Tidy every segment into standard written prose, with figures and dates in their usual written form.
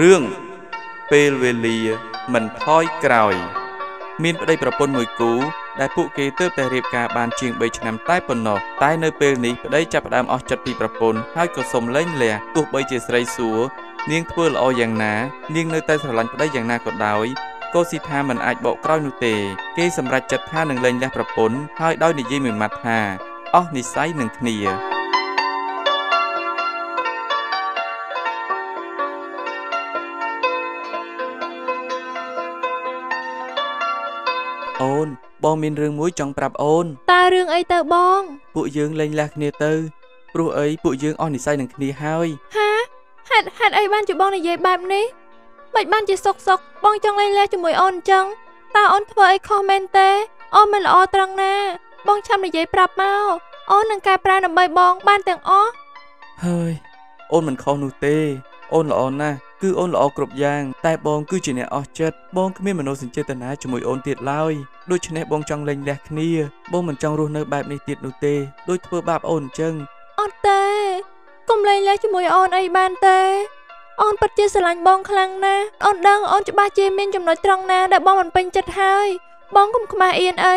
เรื่องเปลเวลีมันพลอยกล่าวมินได้ประปนมวยกูได้ผู้เกเตอร์ไปเรียบการบานเชียงใบฉน้ำใต้ปนนอกใต้เนเปลนี้ได้จับดามออกจัดปีประปนให้กสมเล่นแหล่ตัวใบเจสไรสัวเนียงเพื่อละออย่างหนาเนียงในใต้สลันได้อย่างนากดดาวก็สิทามันอาจบอกกล้าวนุเตเกสำหรับจัดท่าหนึ่งเลนและประปนให้ได้ในยี่หมื่นมัดหาอ้อในไซหนึ่งเนียโอนบองมีเรื่องมุ้ยจังปรับโอนตาเรื่องไอเตอบองผู้ยืงเล่นลักเนเตอร์รู้ไอผู้ยืงอ่อนในไซหนึ่งเนียห้อยฮะหัดไอบ้านจะบองในเย็บแบบนี้บัดบ้านจะซกบองจังเลยแลจมูกอ่อนจังตาอ่อนเผยคอมเมนเตออ่อนมันละอตรังแน่บองช้ำในใยปรับเมาอ่อนนังกายปลาหนังใบบองบ้านแต่งอ้อเฮ้ยอ่อนมันคอนูเตอ่อนละอ่อนนะคืออ่อนละอกรบยางแต่บองคือจีเนออ่อนจัดบองก็ไม่มโนสินเจตนาจมูกอ่อนติดลอยโดยชนะบองจังเลงแหลกเนียบองมันจังรู้ในแบบในติดนูเตโดยเผยแบบอ่อนจังอ่อนเตกลมเลยแลจมูกอ่อนไอบ้านเตออนปัจเจสลันบองครั้งนะออนดังออนจะบาเจมินจำนวนตรงนะแต่บองมันเป็นจัดให้บองกุมขมาเอ็นไอ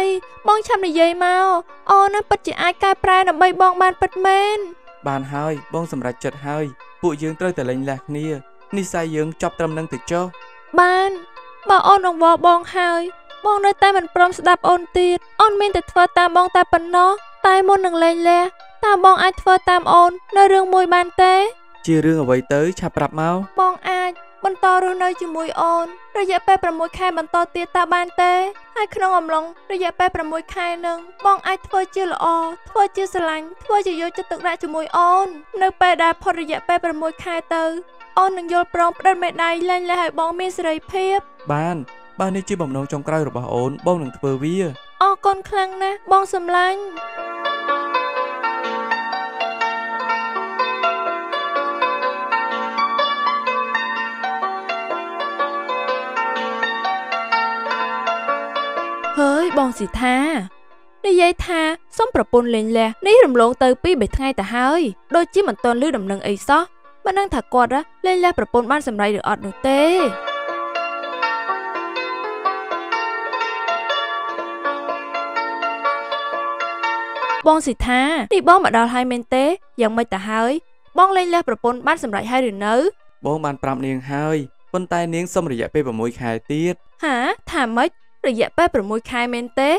บองช้ำในเยยเมาออนนั้นปัจเจอายกายปลายหนับใบบองบานปัดเมนบานให้บองสำหรับจัดให้ผู้ยืงเตยแต่เล่นแหลกเนี่ยนิสัยยืงจับตำนังติดเจ้าบานบ่ออนองวอบองให้บองในใต้มันพร้อมสดับออนติดออนเมนติดเฟอตามบองตาปันเนาะตายมนหนึ่งเลนแหละตาบองไอเฟอตามออนในเรื่องมวยบานเตชื่อเรื่องเอาไว้เตยฉับปรับเมาบองอาจบรรทอรูนอยจมูกอ่อนระยะไปประมวยไข่บรรทอเตียตาบานเตะให้ขนมอมลงระยะไปประมวยไข่หนึ่งบองอาจทว่าชื่อละอทว่าชื่อสลังทว่าจะโยจะตึกระจมูกอ่อนเนื้อไปดาพอระยะไปประมวยไข่เตยอ่อนหนึ่งโยปรองประเม็ดใดเล่นและให้บองมีเสรีเพียบบ้านนี่ชื่อบอมน้องจงใกล้หรือบ่าอ่อนบองหนึ่งเฟอร์วี่อ่อนก้นคลังนะบองสำลังเฮ้ยบองสิทาได้ยายทาส้มประปนเลนแหละนี่รำลงเตยปี้เบ็ดไงแต่เฮ้ยโดยจิ้มเหมือนตอนลื้อดำเนินไอ้ซอมันนั่งถักกอดละเลนแหละประปนบ้านสำไรเดือดอดหนูเต้บองสิทานี่บองมาดาวไฮเมนเต้ยังไม่แต่เฮ้ยบองเลนแหละประปนบ้านสำไรให้หรือเนื้อบองมันปรำเนียงเฮ้ยบนใต้เนียงส้มระยะไปประมวยขายเตี้ยหาถามไหมระยะไปประมวยคายเมนเต้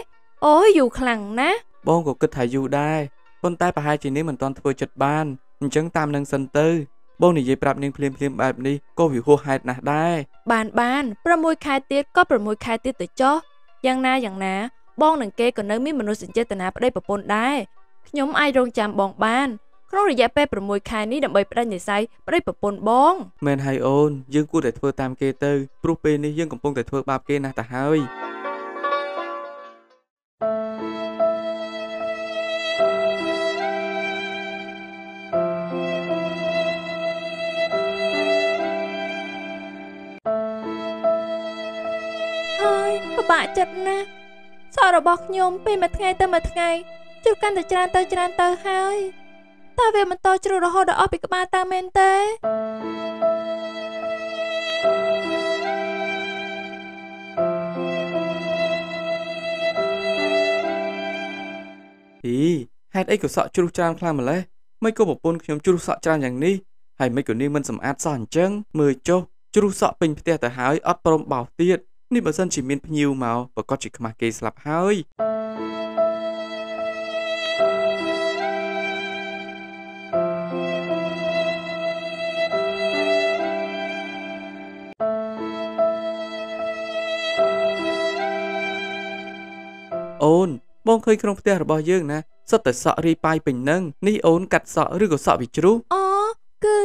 โอ้ยอยู่ขลังนะบองก็กึศถ่ายอยู่ได้บนใต้ปะหายจีนี้เหมือนตอนเธอจัดบ้านมันจังตามนางซันเตอร์บองหนียายปรับเนียงเพลียมแบบนี้ก็วิวโหดนะได้บานประมวยคายเตี้ยก็ประมวยคายเตี้ยแต่เจาะอย่างนาบองหนังเกย์ก็นึกมิมนุษย์สินเจตนาไปได้ประปนได้ยมไอโรงจำบองบ้านครั้งระยะไปประมวยคายนี้ดับใบประดันใหญ่ไซไปได้ประปนบองเมนไฮโอนยังกู้แต่เธอตามเกย์เตอร์ปลุกเป็นนี่ยังกำปองแต่เธอบาปเกย์นะแต่เฮ้ยบาจัดนะสอระบอกโยมไปมาไงแต่มาไงจุดกันแต่จานเตอเฮ้ยตาเวมันโตจุดระหอดออปิกมาตาเมนเตอีแฮดไอ้กูสอจุดจานคลางมาเลยไม่ก็บอกปนโยมจุดสอจานอย่างนี้ให้ไม่กูนี่มันสำอาดสอนจังมือโจจุดสอปิงเตียแต่หายอัดปรมเบาเตียนี่มันสั้นชิมินพยิวเมาประกอบจิกมาเกสลับเฮ้ยโอนบองเคยครองเตียร์บอยเยอะนะสแต่สะรีไปเป็นนังนี่โอนกัดสะหรือก็สะวิจรู้อ๋อคือ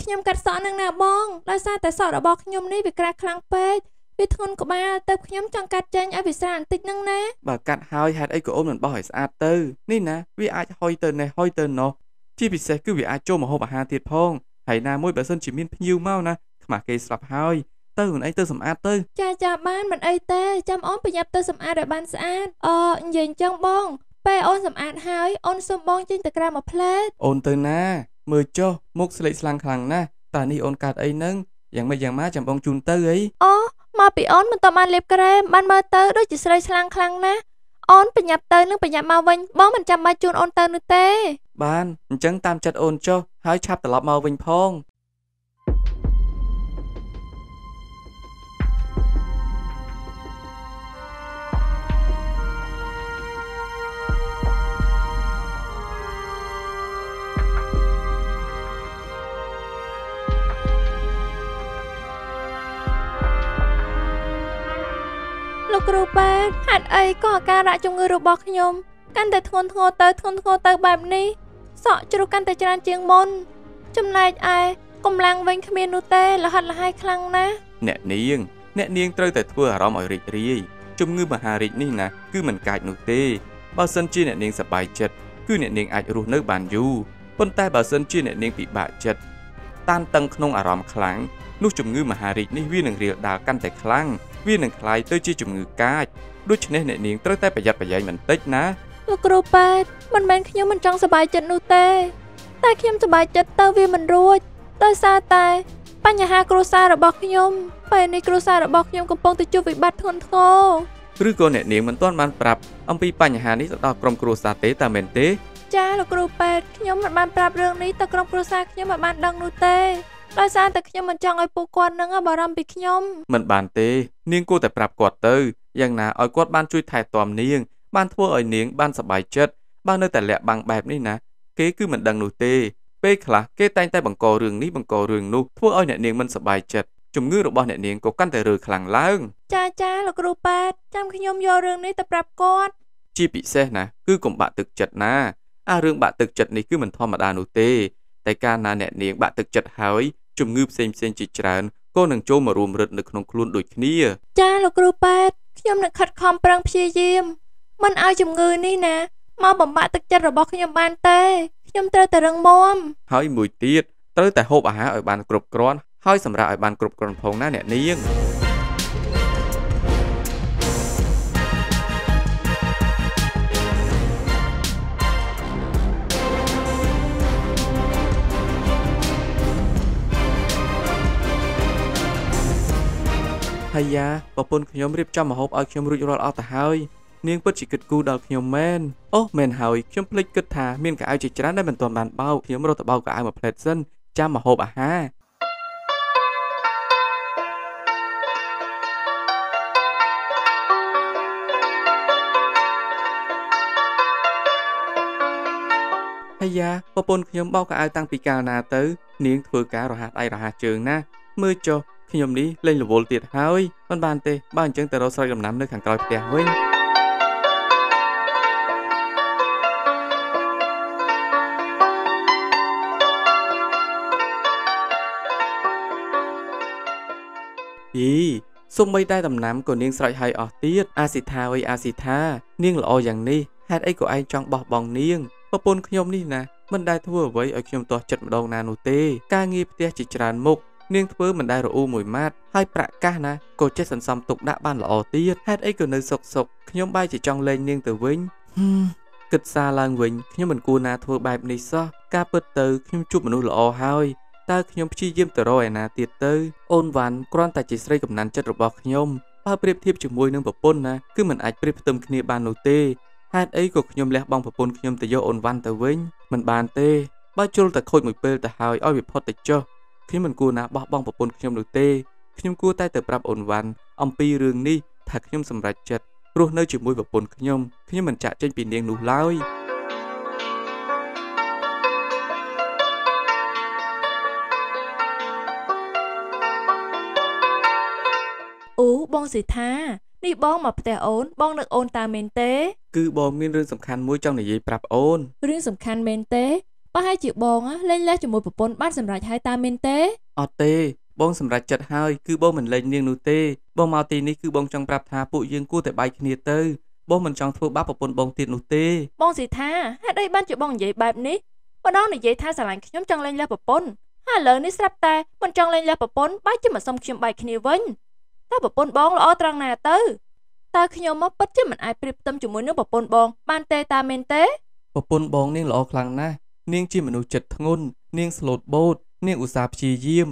ขยมกัดสะนังนาบองแล้วซาแต่สะระบอกขยมนี่ไปกระคลังเป็ดวิทนกบ้าเติบขยมจังกัดเจนอวิสานติดนั่งนะบ่กัดหายหัดไอ้ก็อมเหมือนบ่อยสะอาดเตอร์นี่นะวิอาจหอยเตินในหอยเตินเนาะที่พิเศษคือวิอาจโจมหอบหาติดพองไหนามวยแบบเส้นจิมินพิวเมานะขมาเกยสลับหายเตอร์เหมือนไอ้เตอร์สำอาดเตอร์จ่าบ้านเหมือนไอ้เตอร์จำอ้อมไปยับเตอร์สำอาดแบบบ้านสะอาดเย็นจังบ้องไปอ้อมสำอาดหายอ้อมสมบ้องจินตะกร้ามาเพลสอ้อมเตอร์นะมือโจมุกสลิดสลังคลังนะแต่นี่อ้อมกัดไอ้นั่ง อย่างไม่อย่างมาจำปองจุนเตยอ๋อมาปีอ้อนมันตอมันเล็บกระไรมันมาเตยด้วยจิตใจฉลาดคลังนะอ้อนเป็นหยับเตยนึกเป็นหยับมาเวงบ้องมันจำมาจุนอ้อนเตยนึกเตยบ้านจังตามจัดอ้อนโจหายชับตลอดมาเวงพองครูแป้งหัดไอ้ก็การระจงเงือรูบอกขยมกันแต่ทนโทเตอแบบนี้สอจะรู้กันแต่จานเจียงมนจำนายไอ้กำลังเวงขมิ้นนูเต้ละหัดละให้ครั้งนะแน่นิ่งเตยแต่ทั่วเราหมายริรีจมเงือมาหารินี่นะคือมันกายนูเต้บาสันจีแน่นิ่งสบายจัดคือแน่นิ่งไอ้รู้เนื้อบานยูปนใต้บาสันจีแน่นิ่งปีบาจัดตานตังขนงอารมณ์ครั้งนุจมเงือมาหารินี่วิ่งหนึ่งเรียวดาวกันแต่ครั้งวิ่งหนังคลายเตยจีจุ่มงือกาดด้วยชนะเนนิงเตยแต่ประหยัดมันเต็กนะลูกครูแปดมันแมนขยมมันจังสบายจัดนูเต้แต่เข้มสบายจัดเตยวิ่งมันรู้เตยซาตายปัญญาหาครูซาระบอกขยมไปในครูซาระบอกขยมกำปองติจูวิบัติทนโทหรือก่อนเนนิงมันต้อนมันปรับอัมพีปัญญาหานี้ต่อกรมครูซาเตตาเมนเตจ้าลูกครูแปดขยมมันปรับเรื่องนี้ต่อกรมครูซาขยมมันดังนูเต้ลอยซานแต่ขยมมันจังไอ้ปูกวนนังอบารมปิขยมมันบานเตเนียงกูแต่ปรับกอดเตยยังน่าอ้อยกอดบ้านช่วยถ่ายตอมเนียงบ้านทั่วอ้อยเนียงบ้านสบายเจ็ดบ้านเนื้อแต่แหละบางแบบนี่นะเก๋คือมันดังนูเตเป้ขละเก๋แต่บังกอเรื่องนี้บังกอเรื่องนู้ทั่วอ้อยเนี่ยเนียงมันสบายเจ็ดจุ่มงื้อหรือบ้านเนี่ยเนียงก็กั้นแต่เรือขลังล้างจ้าหลักรูปแปดจำขยมยอเรื่องนี้แต่ปรับกอดจีปีเซ่นะคือกลมบะตึกเจ็ดนะเรื่องบะตึกเจ็ดนี่คือมันธรรมดานูเตแต่การนาเนี่ยเนียงบะตึกเจ็ดหายจุ่มงืบเซนจิจารก็หนังโจมารวมรึดในขนมคลุนดุยนี้จ้าลูกครูแปดขยมหนังขัดคอมปรังพยายามมันเอาจุ่มงือนี่นะมาบ่มบะตึกจัดระบอกขยมบานเตยขยมเตยแต่รังมอมเฮ้ยมวยตีดเตยแต่โฮบอาหารไอบานกรบกรอนเฮ้ยสำหรับไอบานกรบกรอนพงหน้าเนี่ยนี่ยังพยาปะปนขยมรีบจำมาหอบเอาขยมรุยรอดเอาแต่หายเนียงเปิดจิกกูดอกขยมแมนโอ้แมนหายขยมพลิกกึดถาเมียนกับไอจิจรันได้เป็นตัวบานเบาขยมรอแต่เบากับไอมาเพลทเซนจำมาหอบอ่ะฮะพยาปะปนขยมเบากับไอตั้งปีกานาเตอร์เนียงถือการรหัสไอรหัสเชิงนะมือโจขยมนี้เล่นหรือโวลเตียดเฮ้ยมันบานเตะบ้านจังแต่เราใส่ลำน้ำเลยขังกลอยเตียเว้ยอีส่งใบได้ตำน้ำก่อนเนียงใส่ไฮออกเตียดอาสิทาเนียงหล่ออย่างนี้ฮัดไอ้กูไอ้จังบอกบองเนียงปะปนขยมนี่นะมันได้ทั่วไว้ไอ้ขยมตัวจัดมาดองนานูเตกางีเตียจิจารมุกเนียงเพื่อมันได้ระอูมวยมาดให้ประกาศนะโกเจสันซัมตุกดะบ้านหล่อตีดฮัดไอ้กูนึกสกขยมใบจะจองเลนเนียงตัววิ่งกึศซาลางวิ่งขยมมันกูนาทัวใบนี้ซะกาเปิดตือขยมจุบมันหล่อหายตาขยมชี้เยี่ยมตัวรอยนะตีตือโอนวันกรอนแต่จิตใจกับนั้นจะระบอกขยมป้าเปรียบเทียบจมวยนึงปะปนนะคือมันอาจเปรียบเติมขณีบานโนเต้ฮัดไอ้กูขยมแลบองปะปนขยมแต่โยโอนวันตัววิ่งมันบานเต้บ้าจุลแต่โคตรมวยเปิลแต่หายอ้อยพอติจ้อขยมมันกูนะบ้าบ้องปะปนขยมดูเต้ขยมกูใต้แต่ปรับอ่อนวันอัมพีเรื่องนี้ถ้าขยมสำรัจจัดรู้เนื้อจิมวยปะปนขยมมันจะเจนปีเนียงดูร้ายบ้องสิท่านี่บ้องมาแต่โอนบ้องนึกโอนตาเมนเต้คือบองมีเรื่องสำคัญมวยจังในยีปรับโอนเรื่องสำคัญเมนเต้ป้าให้จิบบองเล่นแล้วจมูกปะปนบ้านสำหรับใช้ตาเมนเตอเตบองสำหรับจัดให้คือบองเหมือนเล่นเนียงนูเตบองมาตีนี่คือบองจังปรับทาปุยยังกู้แต่ใบคเนเตบองเหมือนจังทั่วบ้าปะปนบองตีนูเตบองสีทาให้ได้บ้านจิบบองใหญ่แบบนี้บ้านน้องในใหญ่ทาสลายขยมจังเล่นแล้วปะปนห้าเหล่านี้สับแต่มันจังเล่นแล้วปะปนบ้านจิมันสมขยมใบคเนวินถ้าปะปนบองล้อตรังนาเตตาขยมมาปัดจิมันไอปริบตำจมูกเนื้อปะปนบองบ้านเตตาเมนเตปะปนบองนี่ล้อคลังนะเนียงจีมันอุจจตงุนเนียงสลดโบดเนียงอุตสาหพิเยี่ยม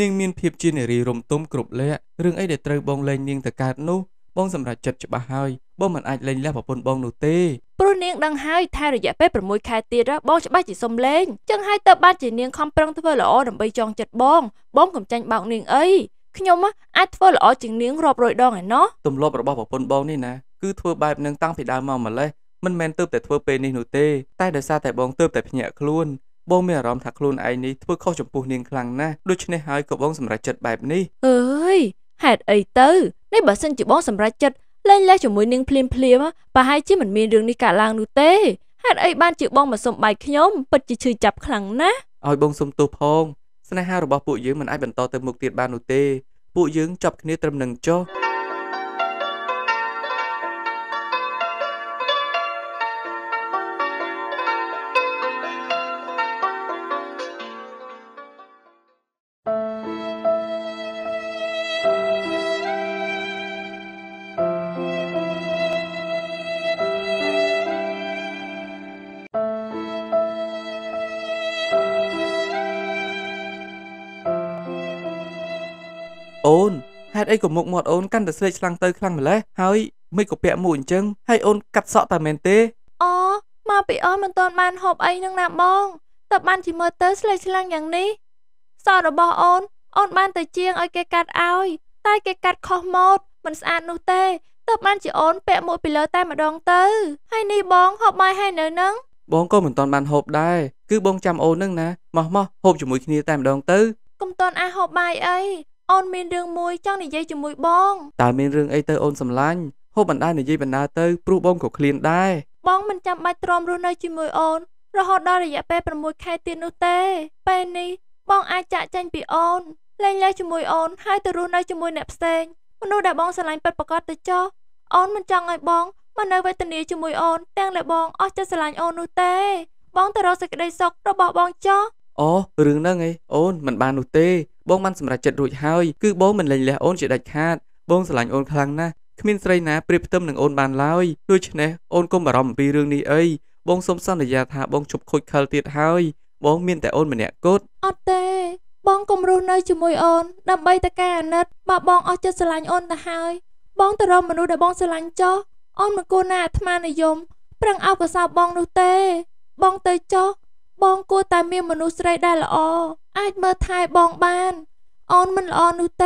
นิ่งมีนเพียบจีนรีรมต้มกรุบเละเรื่องไอเด็ดเตยบองเลนนิ่งแต่การนู้บองสำหรับจับจับหายบองมันอาจเลนแล้วพอปนบองหนูเต้ปรุนิ่งดังหายทายหรืออยากไปประมวยคายตีระบองจะบ้าจีสมเลงจังหายเตอบ้าจีนิ่งคำปรังทว่าหล่อดำใบจองจัดบองบองกับจันบ่าวนิ่งเอ้ยขยมะอาจทว่าหล่อจีนิ่งรอบรอยดองไงเนาะตุ่มรอบรอบพอปนบองนี่นะคือทว่าใบหนึ่งตั้งผิดดาวมาเลยมันแมนเติบแต่ทว่าเป็นหนูเต้ใต้เดือดซาแต่บองเติบแต่พญาคล้วนบองเมียรอมถักคลุนไอ้นี้เพื่อเข้าจมปูนิ่งคลังนะดูชนิดหายกับบองสำหรับจัดแบบนี้เอ้ยหัดไอ้เตอร์ในบัดเส้นจีบบองสำหรับจัดเล่นแล้วจมวยนิ่งพลิมพลิมป่าให้จีมันมีเรื่องในกาลางดูเต้หัดไอ้บ้านจีบบองมาสมใบขยมปัดจีชื่อจับคลังนะเอาบองสมตัวพองสนายห้าหรือบอปู่ยืมมันไอ้บรรโตเติมมุกเตียดบ้านดูเต้ปู่ยืมจับคณิตเติมหนึ่งโจโอนให้ไอ้กับหมกหมดโอนกันแต่เสื้อฉลังเตยคลังมาเลยเฮ้ยไม่กับเปียหมุนจังให้โอนกัดเสาะตาเมนเต้อ๋อมาปีอ้อมันตอนมันหอบไอ้นางนับมองแต่มันที่เมื่อเตยเสื้อฉลังอย่างนี้สอดบอโอนโอนมันแต่เจียงไอ้แกกัดเอาใต้แกกัดคอหมดมันสะอาดนูเต้แต่มันจีโอนเปียหมุนไปเลยแต่มาดองเตยให้นี่บ้องหอบไม่ให้เนื้อนังบ้องก็เหมือนตอนมันหอบได้คือบ้องจำโอนนึงนะมาหอบจมูกนี่แต่มาดองเตยกำตอนไอ้หอบไม่ไอ้โอนมีเรื่องมวยจ้างในใจจมูกบ้องแต่มีเรื่องไอเตอร์โอนสำลันโฮบันได้ในใจบรรดาเตอร์ปลุกบ้องกับคลีนได้บ้องมันจำใบตรอมรู้ในจมูกโอนเราหอดได้ระยะเป๊ะประมวยแค่ตีนูเต้เป็นนี่บ้องอาจจะจันปีโอนเล่นเล่จมูกโอนให้เตอร์รู้ในจมูกเน็บเซนมันดูได้บ้องสลันเป็นประกอบเตอร์จ้อโอนมันจังไอบ้องมันเอาไว้ตีนีจมูกโอนแต่งเลยบ้องออกจะสลันโอนนูเต้บ้องแต่เราสกัดได้ซอกเราบอกบ้องจ้ออ๋อเรื่องนั่นไงโอนมันบานนูเต้บ้องมันสำหรับจัดรูดเฮาคือบ้องมันเลยแล้วโอนจะได้คาดบ้องสลายโอนคลังนะขมิ้นไรนะปริบเติมหนึ่งโอนบานแล้วด้วยชนะโอนก้มบารมปีเรื่องนี้เอ้ยบ้องสมซ้ำในยาทาบ้องฉุบคุยคาลติดเฮาบ้องเมียนแต่โอนมันเนี่ยกดอเตบ้องก้มรูดในจมูกโอนดำใบตะแกรงนัดมาบ้องเอาจะสลายโอนแต่เฮาบ้องแต่เรามนุษย์แต่บ้องสลายจ้อโอนมันโกนาธมานิยมปรังเอากระซาบ้องนูเตบ้องเตยจ้อบ้องกูแต่เมียมนุษย์ไรได้ละอไอ้เมื่อทายบองบานออนมันออนนูเต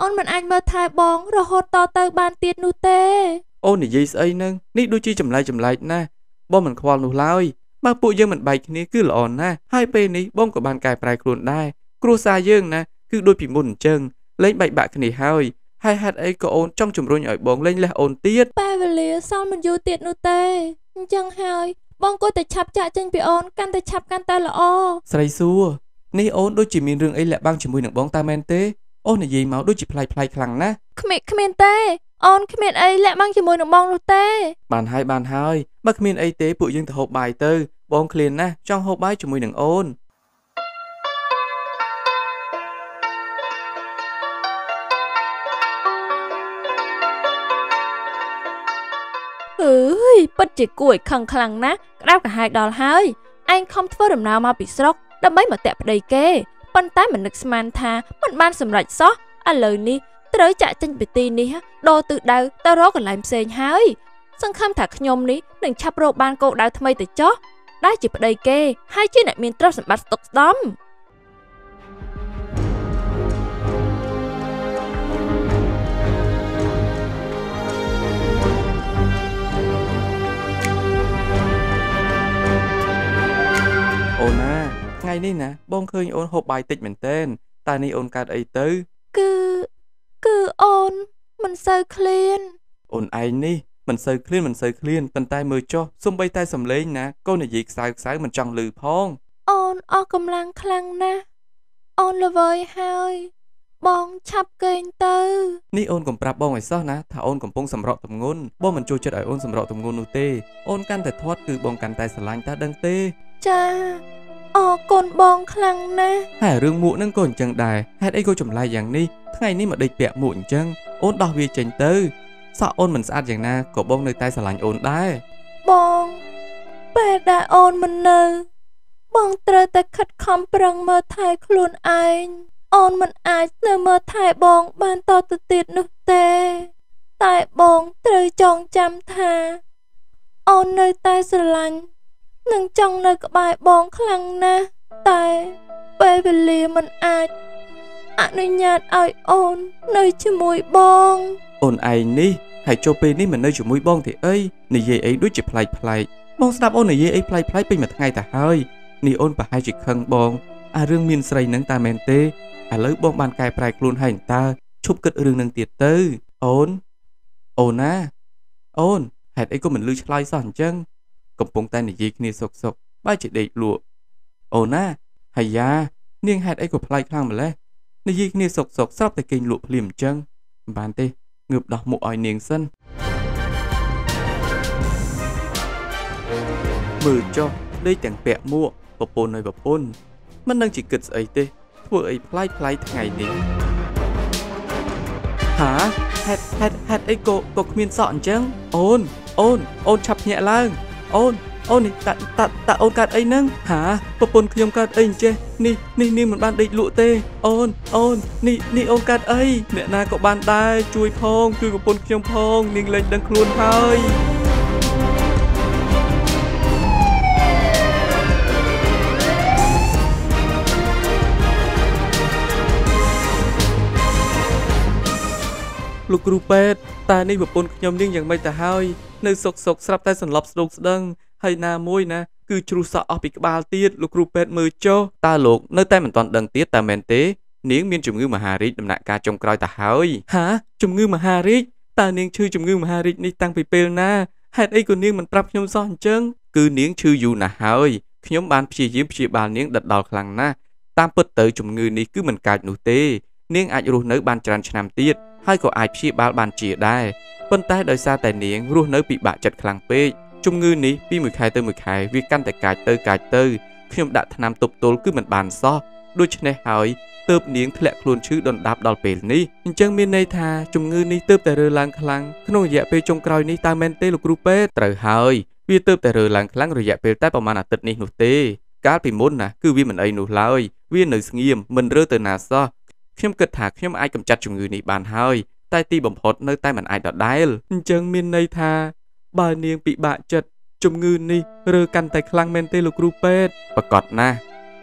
ออนมันไอ้เมื่อทายบองเราหดต่อเตอบานเตียนนูเตโอ้นี่ยิ่งไอ้นึงนี่ดูจีจำไรนะบ้องมันควานูเล่ามาปุยเยอะมันใบนี้คือละออนนะให้เปนี้บ้องกับบานกายปลายครูนได้ครูซาเยื่องนะคือโดยปีมุนเจิงเล่นใบบะขณีเฮาให้ฮัดไอ้ก็ออนจ้องจุ่มรุ่ยอ่อยบองเล่นและออนเตียนไปเวลีซ่อนมันอยู่เตียนนูเตจังเฮาบ้องกูแต่ฉับจะจังไปออนกันแต่ฉับกันแต่ละอใส่ซัวนี่โอนด้วยจีมีเรื่องไอ้แหละบ้างจมูกหนังบ้องตาแมนเต้โอนในยีเมาด้วยจีพลายคลังนะขมินเต้โอนขมินไอ้แหละบ้างจมูกหนังบ้องลูเต้บานไฮบักขมินไอ้เต้ปุยยังแต่หกใบเต้บ้องเคลียนนะจ้องหกใบจมูกหนังโอนเฮ้ยปัดจีกล้วยคลังนะกราบกับไฮดอลไฮไอ้คอมเทอร์ดำน้ำมาปิดซอกดับใบมาแตะประเกยปันใต้เหมือนนักสมานทามันบ้านสำหรับซออะเลยนี่เต๋อจะจันปิตีนี่ฮะโดตื่นดาวตะร้อกันลายเซนหายซึ่งคำถักขยมนี้หนึ่งชับโรบานโกดาวทำไมแต่จ๊อได้จีประเกยให้ชื่อหนักมีนตราสมบัติตกดำโอนนะไงนี่นะบ้องเคยโอนหกใบติดเหมือนเต้นตาในโอนการไอเตอร์คือโอนมันเซอร์เคลียนโอนไอนี่มันเซอร์เคลียนปันใต้มือจ้อซุ่มใบใต้สำเลงนะก็ในหยิกสายมันจังลือพ้องโอนออกกำลังคลังนะโอนละเวยเฮยบ้องชับเกนเตอร์นี่โอนกับปรับบ้องไอซ่อนะถ้าโอนกับป้องสำรอตมงุนบ้องมันโจจัดไอโอนสำรอตมงุนนูเต้โอนกันแต่ทอดคือบ้องกันใต้สลายตาดังเต้จ้าออกกนบองคลังนะหาเรื่องหมูนั่งกนจังได้ให้ไอ้กูจมลายอย่างนี้ทั้งไงนี่มาได้เปียหมูจังโอนดอกวีเจนเตอร์สะโอนเหมือนสะอาดอย่างน่ะกบบองในใต้สลายโอนได้บองเปิดได้โอนมันเนอบองเตอแต่ขัดคำปรังมาทายคลุนไอ้ อนมันอาจเนื้อมาถ่ายบองบานต่อติดนุเตตายบองเตยจองจำทาออนเนยตายสลันหนึ่งจองเนยกบายบองคลังนะตายเปเปลีมันอาจอนุญาตไอออนเนยชิมวยบองออนไอนี่หายโจเปนี่มันเนยชิมวยบองที่เอ้ยในเย่ไอด้วยจิบไพลไพลมองสนับออนในเย่ไอไพลไพลไปมาทั้งไงแต่เฮ้ยนี่ออนปะหายจิคังบองเรื่องมีนใส่นังตาเมนเตอเลิกบองบานกายปลายกลุนหายตาชุบกึดเรื่องนังเตียเตอออนออนนะออนเหตุไอ้ก็เหมือนลือชลายสอนจังกบปงแต่ในเย่นี่สกสกบ้าจิเด็กหลัวออนนะหายาเนียงเหตุไอ้ก็พลายคลั่งมาแล้วในยี่นี่สกสกซับแต่เก่งหลุดเหลี่ยมจังบานเตะเงือบดอกหมูอ้อยเนียงสั้นมือจอกได้แต่งแปะมั่วปะปนในปะปนมันนั่งจิกเกิดไอเตะทั่วไอพลายพลายทั้งไงนี้หาแฮดไอโกกกมีนสอนจังโอนฉับแย่ล่างโอนนี่ตะโอนการไอนั่งหาปะปนขยมการไอเจนี่มันบ้านได้หลุดเตโอนนี่โอนการไอเนี่ยนาก็บ้านได้ช่วยพองช่วยปะปนขยมพองนิ่งเลยดังครวนเฮ้ยลูกครูเป็ดตาในแบบปนขยมนิ่งอย่างไม่แต่เฮ้ยในสกสลับใต้สันหลับสนุกดังให้นามวยนะคือชูสาวอภิกบาลเตียดลูกครูเป็ดมือโจตาหลกเนื้อแต่เหมือนตอนดังเตียดแต่แมนเต้เนียงมีนจุ่มงือมหาฤทธิ์ดำหนักการจงกรอยแต่เฮ้ยหาจุ่มงือมหาฤทธิ์ตาเนียงชื่อจุ่มงือมหาฤทธิ์ในตังไปเปลนะเหตุไอ้คนเนียงมันปรับขยมซ่อนเจิงคือเนียงชื่ออยู่นะเฮ้ยขยมบานเพียยิ้มเพียบานเนียงดัดดาวคลังนะตามเปิดเตยจุ่มงือนี่คือมันกายหนูเต้เนียงอาจรู้เนื้อบานจรันชนามเตียดให้ก็อาจพิบาลบานเจียได้ปัญแต่โดยซาแต่เนียงรู้เนื้อปีบะจัดคลังเป้จุ่มงือนี้ปีมือขายเตยมือขายวิกันแต่กายเตยขยมดัดธนามตบโตลคือเหมือนบานซ้อด้วยชนะหายเติบเนียงแถลงคลุนชื่อดอนดับดอลเปลนี้ยังจังมีในทาจุ่มงือนี้เติบแต่เรือลังคลังขนมแยะเปจงกรอยนี้ตาเมนเตลูกรูเป้เตยหายวิเติบแต่เรือลังคลังระยะเปลแต่ประมาณอาทิตย์นี้หนูเตการปีมุนนะคือวิเหมือนไอหนูลายวิหนึ่งเงียมมันเรือเตยนาซ้อขยมกระถางขยมไอกำจัดจุ่มงือนี้บานหายใต้ตีบ่มพดเนื้อใต้มันไอดอดได้จังมีในทาบานเนียงปีบะจัดจุ่มงือนี้เรือกันแต่คลังเมนเตลูกรูเป้ประกอบนะ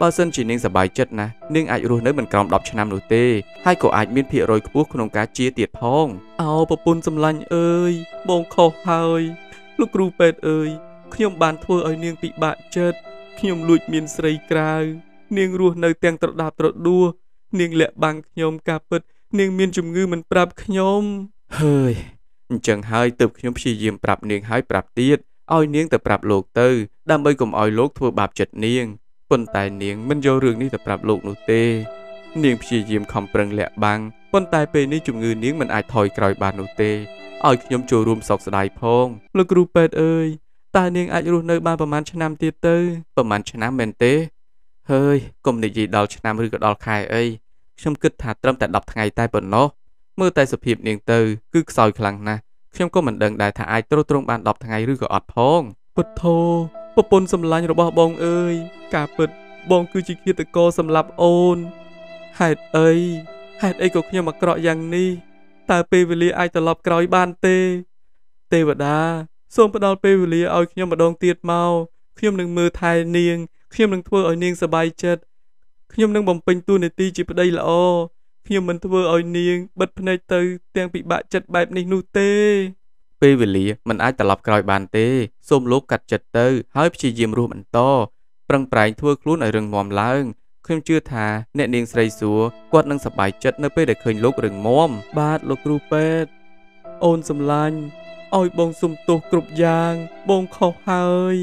บาเซนจีนิ่งสบายจัดนะนิ่งไอรู้เนื้อเหมือนกรอมดอกชนามหนูเต้ให้ก็ไอมีนเพียรอยพวกขนมกาเจียเตียดพองเอาปะปนสำลันเอ้ยบองคอหายลูกรูเป้เอ้ยขยมบานทั่วไอเนียงปีบะจัดขยมลุยมีนใส่กลางเนียงรู้เนื้อเตียงตระดาบตระดัวเนียงแหละบางขยมกาเปิดเนียงมีนจุ่มงือมันปรับขยมเฮ้ยจังหายเติบขยมชีเยี่ยมปรับเนียงหายปรับเตียดอ้อยเนียงแต่ปรับโลกเตอร์ดำใบกลมอ้อยโลกทั่วบาปจัดเนียงปนตายเนียงมันโยเรื่องนี้แต่ปรับโลกหนูเตเนียงชีเยี่ยมคำเปรงแหละบางปนตายเปนี่จุ่มงือเนียงมันอายถอยกลอยบานหนูเตอ้อยขยมโจรวมสอกสลายพองลูกรูเปิดเอ้ยตาเนียงอายรู้เนื้อบานประมาณชนามเตียเตอร์ประมาณชนามเมนเตเฮ้ยกลมในยีดอลชนามหรือกระดอลคายเอ้ยชมกึศถาตรำแต่ดับทางไงใต้ปนเนาะเมื่อใต้สพีบเนียงเตยคือซอยคลังนะชมก็เหมือนเดินได้ถ้าไอตรงบานดับทางไงหรือกระอดพองปดโทปะปนสำลันระบอบองเอ้ยกาเปิดบองคือจิกิตะโกสำหรับโอนหายเอ้ยก็ขยมมากระอย่างนี้ตาเปวิลีไอตลอบกรอยบานเตวดาส่งปดอลเปวิลีเอาขยมมาดองเตียดเมาขยมหนึ่งมือไทยเนียงขยมหนึ่งเพื่อไอเนียงสบายจัดขยมนั่งบ่มเป็นตัวในตีจีบได้ละอขยมมันเพื่อไอเนียงบัดพนัยเตยเตียงปีบะจัดแบบนี้นูเตเปวิลีมันไอตลับกลอยบานเตส้มลบกัดจัดเตยหายพิเยี่ยมรูมันโตปรังปรายทั่วคลุ้นไอเรื่องมอมล้างขยมเชื่อทาแนเนียงใส่สัวกวดนั่งสบายจัดเนเป้ได้เคยลกเรื่องมอมบาดลกรูเป็ดโอนสำลันอ้อยบองสุ่มตัวกรุบยางบองเขาหาย